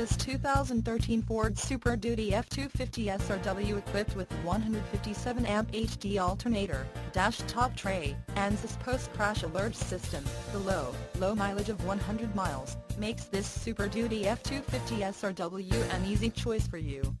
this 2013 Ford Super Duty F-250 SRW equipped with 157 amp HD alternator, top tray, and ANSYS post-crash alert system. The low mileage of 100 miles makes this Super Duty F-250 SRW an easy choice for you.